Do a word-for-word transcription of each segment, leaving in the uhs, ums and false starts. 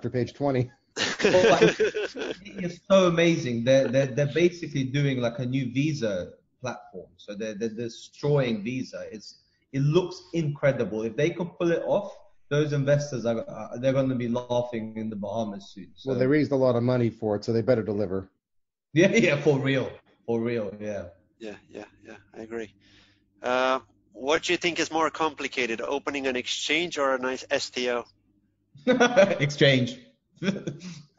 after page twenty. Well, like, it's so amazing. They're, they're, they're basically doing like a new Visa platform. So they're, they're destroying Visa. It's, it looks incredible. If they could pull it off, those investors, are, uh, they're going to be laughing in the Bahamas soon. So. Well, they raised a lot of money for it, so they better deliver. Yeah, yeah, for real. For real, yeah. Yeah, yeah, yeah, I agree. Uh, what do you think is more complicated, opening an exchange or a nice S T O? Exchange.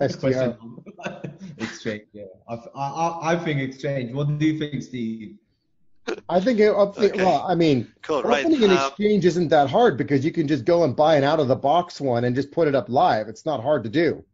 S T O. Exchange, yeah. I, I, I think exchange. What do you think, Steve? I think, it, I think okay. well, I mean, cool, right. opening an exchange um, isn't that hard because you can just go and buy an out-of-the-box one and just put it up live. It's not hard to do.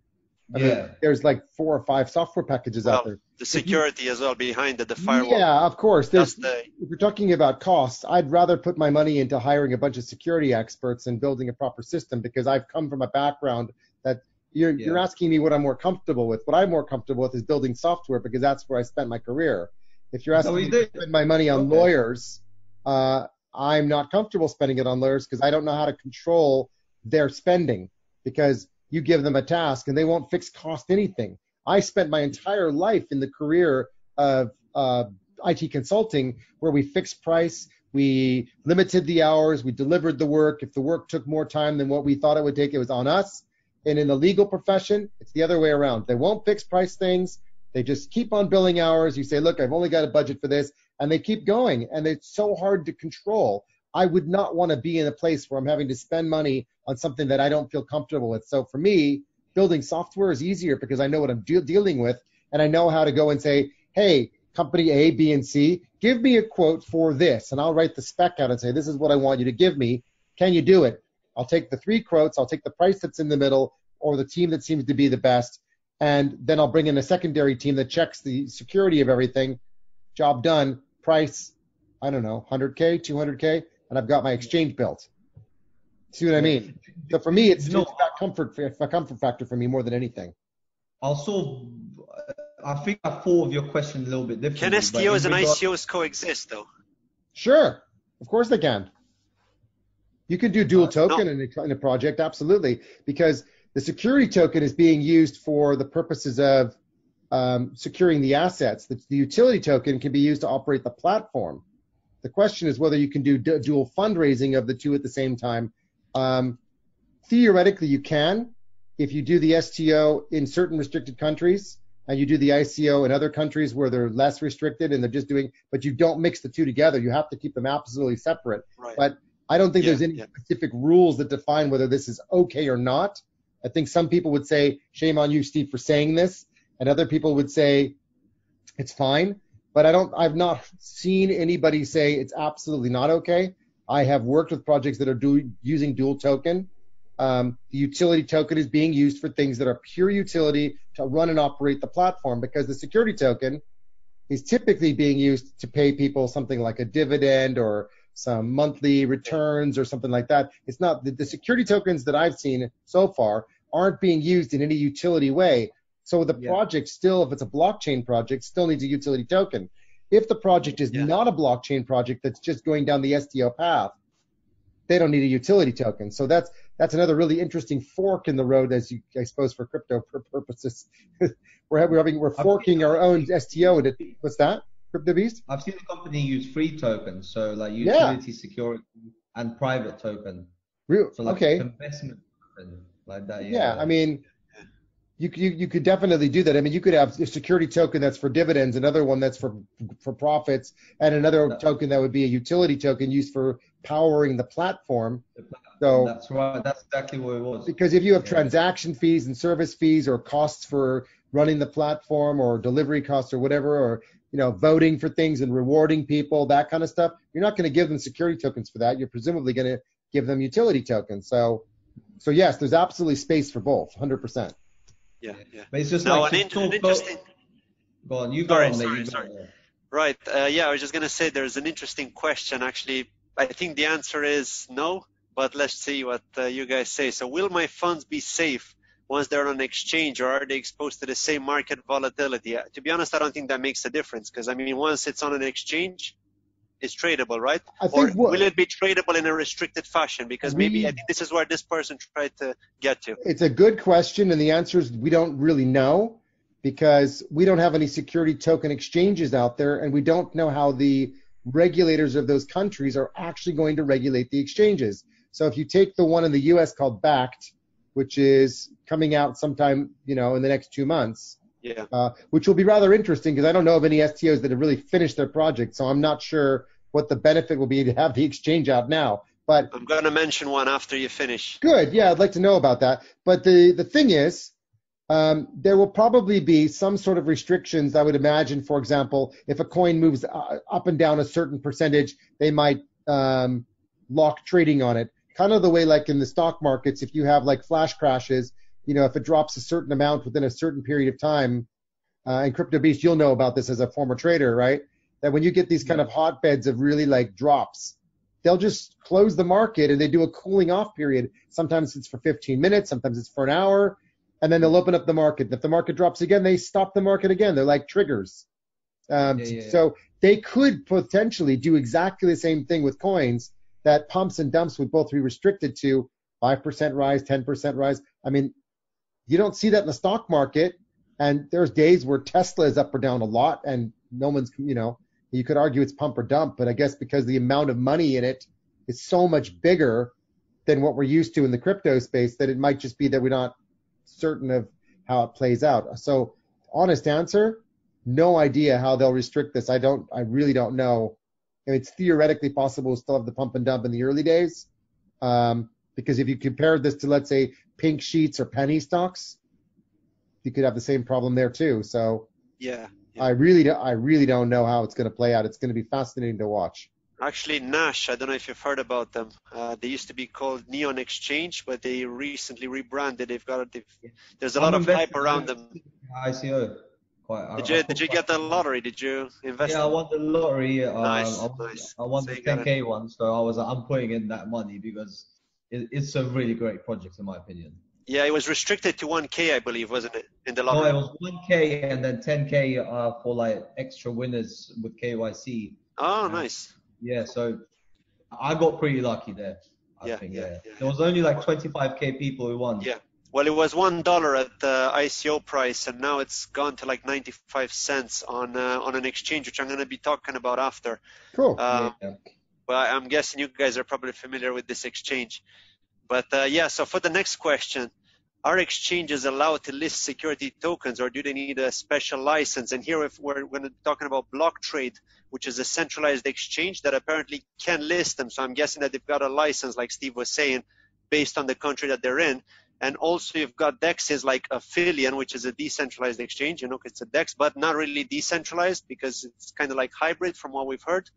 I yeah. mean, there's like four or five software packages well, out there. The security you, as well behind it, the firewall. Yeah, of course. There's, the, if you're talking about costs, I'd rather put my money into hiring a bunch of security experts and building a proper system because I've come from a background that you're, yeah. you're asking me what I'm more comfortable with. What I'm more comfortable with is building software because that's where I spent my career. If you're asking no, me to spend my money on okay. lawyers, uh, I'm not comfortable spending it on lawyers because I don't know how to control their spending because you give them a task and they won't fix cost anything. I spent my entire life in the career of uh, I T consulting where we fixed price, we limited the hours, we delivered the work. If the work took more time than what we thought it would take, it was on us. And in the legal profession, it's the other way around. They won't fix price things. They just keep on billing hours. You say, look, I've only got a budget for this. And they keep going. And it's so hard to control. I would not want to be in a place where I'm having to spend money on something that I don't feel comfortable with. So for me, building software is easier because I know what I'm de- dealing with. And I know how to go and say, hey, company A, B, and C, give me a quote for this. And I'll write the spec out and say, this is what I want you to give me. Can you do it? I'll take the three quotes. I'll take the price that's in the middle or the team that seems to be the best. And then I'll bring in a secondary team that checks the security of everything. Job done. Price, I don't know, one hundred K, two hundred K, and I've got my exchange built. See what I mean? So for me, it's, no, it's that comfort, a comfort factor for me more than anything. Also, I think I thought of your question a little bit differently. Can S T Os and I C Os coexist, though? Sure. Of course they can. You can do dual uh, token no. in, a, in a project, absolutely, because the security token is being used for the purposes of um, securing the assets. The, the utility token can be used to operate the platform. The question is whether you can do d- dual fundraising of the two at the same time. Um, theoretically, you can if you do the S T O in certain restricted countries and you do the I C O in other countries where they're less restricted and they're just doing, but you don't mix the two together. You have to keep them absolutely separate. Right. But I don't think yeah, there's any yeah. specific rules that define whether this is okay or not. I think some people would say, shame on you, Steve, for saying this. And other people would say, it's fine. But I don't, I've not seen anybody say it's absolutely not okay. I have worked with projects that are do, using dual token. Um, the utility token is being used for things that are pure utility to run and operate the platform because the security token is typically being used to pay people something like a dividend or some monthly returns or something like that. It's not the, the security tokens that I've seen so far aren't being used in any utility way. So the yeah. project still, if it's a blockchain project, still needs a utility token. If the project is yeah. not a blockchain project that's just going down the S T O path, they don't need a utility token. So that's that's another really interesting fork in the road, as you, I suppose, for crypto purposes. we're having we're forking our own S T O. Into, what's that? Crypto Beast? I've seen the company use free tokens, so like utility, yeah. security, and private token. Real, so like okay. investment token, like that. Yeah, yeah I mean, you, you you could definitely do that. I mean, you could have a security token that's for dividends, another one that's for for profits, and another no. token that would be a utility token used for powering the platform. So that's right. That's exactly what it was. Because if you have yeah. transaction fees and service fees or costs for running the platform or delivery costs or whatever, or you know, voting for things and rewarding people, that kind of stuff, you're not going to give them security tokens for that. You're presumably going to give them utility tokens. So, so yes, there's absolutely space for both, one hundred percent. Yeah, yeah. But it's just no, like... An inter- an interesting... Go on, you go sorry, on. Sorry, sorry. Right, uh, yeah, I was just going to say there's an interesting question, actually. I think the answer is no, but let's see what uh, you guys say. So will my funds be safe once they're on an exchange, or are they exposed to the same market volatility? To be honest, I don't think that makes a difference because, I mean, once it's on an exchange, is tradable, right? I think or what, will it be tradable in a restricted fashion? Because we, maybe I think this is where this person tried to get to. It's a good question, and the answer is we don't really know, because we don't have any security token exchanges out there, and we don't know how the regulators of those countries are actually going to regulate the exchanges. So if you take the one in the U S called B A K T, which is coming out sometime, you know, in the next two months, yeah, uh, which will be rather interesting because I don't know of any S T Os that have really finished their project, so I'm not sure what the benefit will be to have the exchange out now. But I'm going to mention one after you finish. Good, yeah, I'd like to know about that. But the, the thing is, um, there will probably be some sort of restrictions, I would imagine. For example, if a coin moves up and down a certain percentage, they might um, lock trading on it. Kind of the way like in the stock markets, if you have like flash crashes, you know, if it drops a certain amount within a certain period of time, uh, and Crypto Beast, you'll know about this as a former trader, right? That when you get these kind of hotbeds of really like drops, they'll just close the market and they do a cooling off period. Sometimes it's for fifteen minutes, sometimes it's for an hour, and then they'll open up the market. And if the market drops again, they stop the market again. They're like triggers. Um, yeah, yeah, yeah. So they could potentially do exactly the same thing with coins. That pumps and dumps would both be restricted to five percent rise, ten percent rise. I mean, you don't see that in the stock market. And there's days where Tesla is up or down a lot, and no one's, you know, you could argue it's pump or dump, but I guess because the amount of money in it is so much bigger than what we're used to in the crypto space that it might just be that we're not certain of how it plays out. So, honest answer, no idea how they'll restrict this. I don't, I really don't know. I mean, it's theoretically possible to still have the pump and dump in the early days, um, because if you compare this to, let's say, pink sheets or penny stocks, you could have the same problem there too. So yeah, yeah. I really, do, I really don't know how it's going to play out. It's going to be fascinating to watch. Actually, Nash, I don't know if you've heard about them. Uh, they used to be called Neon Exchange, but they recently rebranded. They've got they've, there's a lot I'm of hype around them. I C O. Quite, did I, you I did you get the lottery? Did you invest? Yeah, in? I won the lottery. Um, nice, I, nice. I won so the ten K one, so I was like, I'm putting in that money because it, it's a really great project in my opinion. Yeah, it was restricted to one K, I believe, wasn't it? In the lottery. No, it was one K and then ten K uh, for like extra winners with K Y C. Oh, nice. Yeah, so I got pretty lucky there. I yeah, think, yeah, yeah. yeah. There was only like twenty-five K people who won. Yeah. Well, it was one dollar at the I C O price, and now it's gone to like ninety-five cents on uh, on an exchange, which I'm going to be talking about after. Cool. Um, yeah. Well, I'm guessing you guys are probably familiar with this exchange, but uh, yeah. So for the next question, are exchanges allowed to list security tokens, or do they need a special license? And here if we're, we're talking about Block Trade, which is a centralized exchange that apparently can list them. So I'm guessing that they've got a license, like Steve was saying, based on the country that they're in. And also you've got D E Xs like Aphelion, which is a decentralized exchange. You know, it's a D E X, but not really decentralized because it's kind of like hybrid from what we've heard.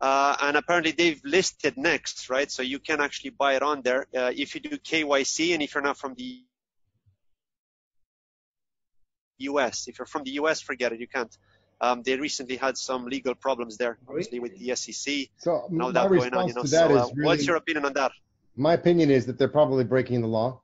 Uh, and apparently they've listed NEX, right? So you can actually buy it on there uh, if you do K Y C and if you're not from the U S. If you're from the U S, forget it, you can't. Um, they recently had some legal problems there, obviously with the S E C. So my that response going on, you know? to that so, uh, is really, what's your opinion on that? My opinion is that they're probably breaking the law,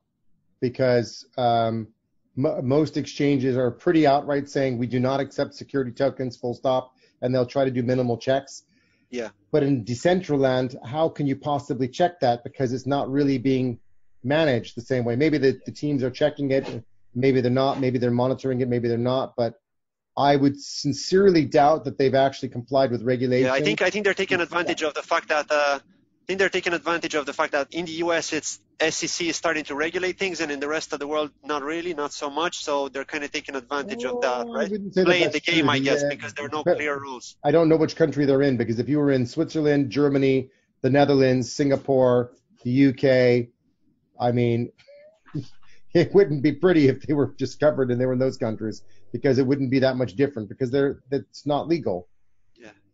because um, m- most exchanges are pretty outright saying we do not accept security tokens, full stop, and they'll try to do minimal checks. Yeah. But in Decentraland, how can you possibly check that? Because it's not really being managed the same way. Maybe the, the teams are checking it, maybe they're not, maybe they're monitoring it, maybe they're not, but I would sincerely doubt that they've actually complied with regulation. Yeah, I think, I think they're taking advantage of the fact that uh, I think they're taking advantage of the fact that in the U S it's S E C is starting to regulate things, and in the rest of the world, not really, not so much. So they're kind of taking advantage oh, of that, right? Playing the game, true. I guess, yeah. because there are no but clear rules. I don't know which country they're in, because if you were in Switzerland, Germany, the Netherlands, Singapore, the U K, I mean, it wouldn't be pretty if they were discovered and they were in those countries, because it wouldn't be that much different, because they're it's not legal.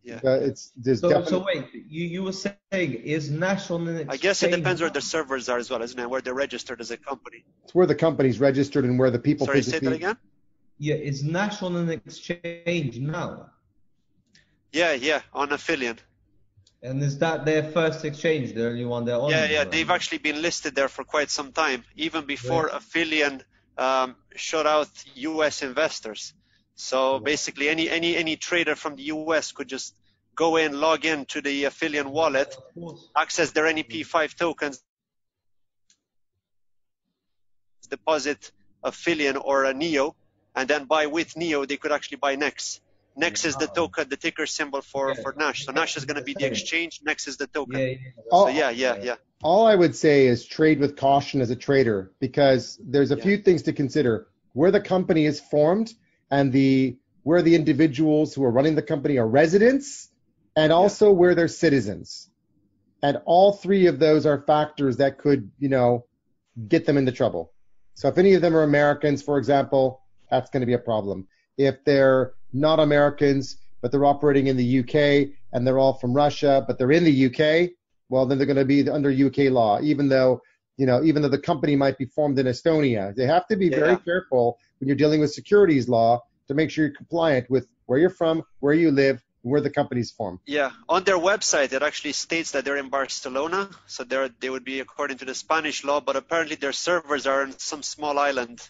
Yeah. Uh, it's, there's so, definite... so wait, you, you were saying is national exchange... I guess it depends where the servers are as well, isn't it? Where they're registered as a company. It's where the company's registered and where the people... Sorry, physically... say that again? Yeah, it's national and exchange now. Yeah, yeah, on Aphelion. And is that their first exchange, the only one they're on? Yeah, yeah, right? They've actually been listed there for quite some time, even before yes. Aphelion um, shut out U S investors. So basically any, any, any trader from the U S could just go in, log in to the Aphelion wallet, access their N E P five tokens, deposit Aphelion or a NEO, and then buy with NEO, they could actually buy NEX. NEX is the token, the ticker symbol for, yeah. for Nash. So Nash is going to be the exchange, NEX is the token. Yeah, yeah. So all, yeah, yeah, yeah. All I would say is trade with caution as a trader, because there's a yeah. few things to consider. Where the company is formed and the where the individuals who are running the company are residents, and also yeah. where they're citizens. And all three of those are factors that could, you know, get them into trouble. So if any of them are Americans, for example, that's going to be a problem. If they're not Americans, but they're operating in the U K, and they're all from Russia, but they're in the U K, well, then they're going to be under U K law, even though, you know, even though the company might be formed in Estonia. They have to be yeah. very careful when you're dealing with securities law to make sure you're compliant with where you're from, where you live, where the company's formed. Yeah, on their website, it actually states that they're in Barcelona, so they're, they would be according to the Spanish law, but apparently their servers are on some small island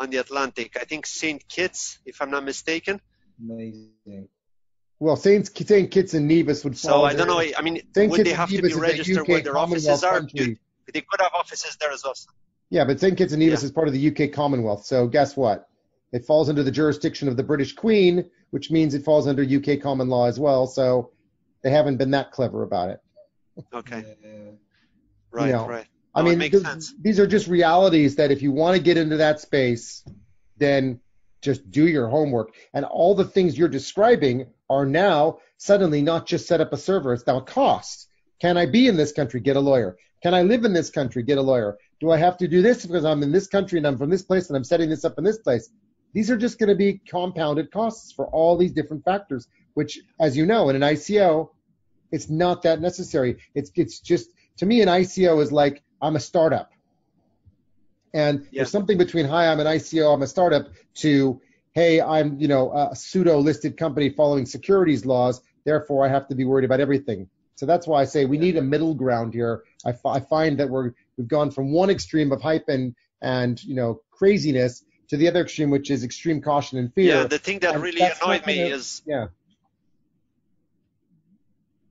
on the Atlantic. I think Saint Kitts, if I'm not mistaken. Amazing. Well, Saint Saint Kitts and Nevis would fall. So I don't know. I mean, Saint would Kitts they have to be registered where their offices are? Country. They could have offices there as well. Yeah, but Saint Kitts and Nevis yeah. is part of the U K Commonwealth. So guess what? It falls under the jurisdiction of the British Queen, which means it falls under U K common law as well. So they haven't been that clever about it. Okay. Yeah. Right, you know, right. No, I mean, th sense. these are just realities that if you want to get into that space, then just do your homework. And all the things you're describing are now suddenly not just set up a server. It's now a cost. Can I be in this country? Get a lawyer. Can I live in this country? Get a lawyer. Do I have to do this because I'm in this country and I'm from this place and I'm setting this up in this place? These are just going to be compounded costs for all these different factors, which, as you know, in an I C O, it's not that necessary. It's, it's just, to me, an I C O is like, I'm a startup. And yeah. there's something between, hi, I'm an I C O, I'm a startup, to, hey, I'm, you know, a pseudo-listed company following securities laws, therefore I have to be worried about everything. So that's why I say we need a middle ground here. I, f I find that we're, we've gone from one extreme of hype and, and, you know, craziness to the other extreme, which is extreme caution and fear. Yeah, the thing that and really annoyed me of, is... Yeah.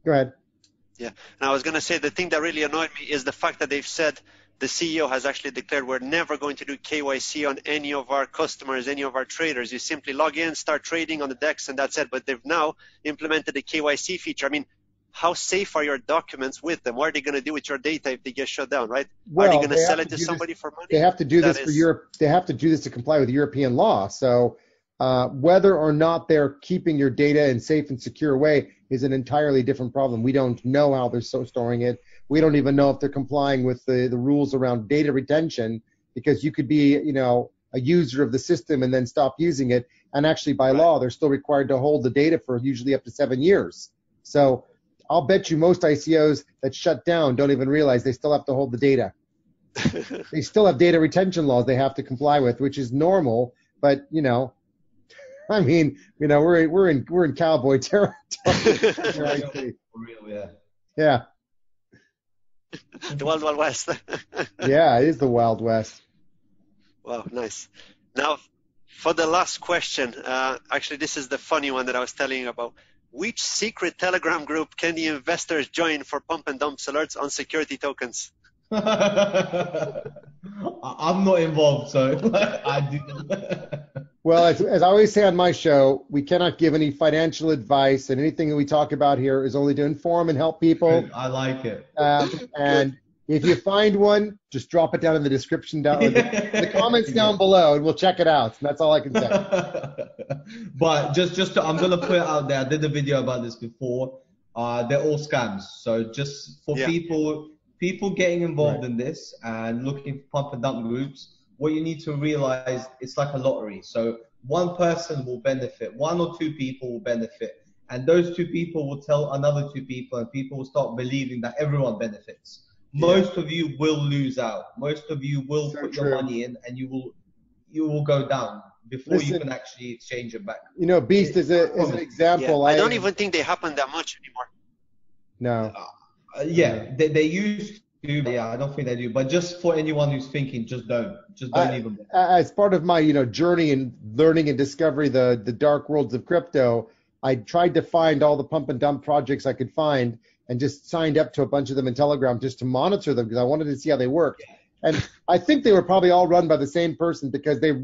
Go ahead. Yeah, and I was going to say the thing that really annoyed me is the fact that they've said the C E O has actually declared we're never going to do K Y C on any of our customers, any of our traders. You simply log in, start trading on the D E X, and that's it. But they've now implemented a K Y C feature. I mean, how safe are your documents with them? What are they going to do with your data if they get shut down, right? Well, are they going to sell it to somebody for money? They have to do this for Europe. They have to do this to comply with European law. So uh, whether or not they're keeping your data in safe and secure way is an entirely different problem. We don't know how they're so storing it. We don't even know if they're complying with the, the rules around data retention, because you could be, you know, a user of the system and then stop using it. And actually, by law, they're still required to hold the data for usually up to seven years. So I'll bet you most I C Os that shut down don't even realize they still have to hold the data. They still have data retention laws they have to comply with, which is normal. But you know, I mean, you know, we're we're in we're in cowboy territory. For real, yeah. Yeah. The Wild Wild West. Yeah, it is the Wild West. Wow, nice. Now, for the last question, uh, actually, this is the funny one that I was telling you about. Which secret Telegram group can the investors join for pump and dumps alerts on security tokens? I'm not involved, so I do. Well, as, as I always say on my show, we cannot give any financial advice, and anything that we talk about here is only to inform and help people. I like it. Um, and if you find one, just drop it down in the description down in the, the comments down below, and we'll check it out. And that's all I can say. But just, just to, I'm gonna put it out there. I did a video about this before. Uh, they're all scams. So just for yeah. people, people getting involved right. in this and looking for pump and dump groups, what you need to realize, it's like a lottery. So one person will benefit, one or two people will benefit, and those two people will tell another two people, and people will start believing that everyone benefits. Most yeah. of you will lose out. Most of you will so put true. your money in, and you will you will go down before Listen, you can actually exchange it back. You know, Beast is, a, is an example. Yeah. I don't I, even think they happen that much anymore. No. Uh, yeah, they, they used to. Yeah, I don't think they do. But just for anyone who's thinking, just don't. Just don't I, even. As part of my you know journey in learning and discovery the the dark worlds of crypto, I tried to find all the pump and dump projects I could find and just signed up to a bunch of them in Telegram just to monitor them because I wanted to see how they worked. And I think they were probably all run by the same person because they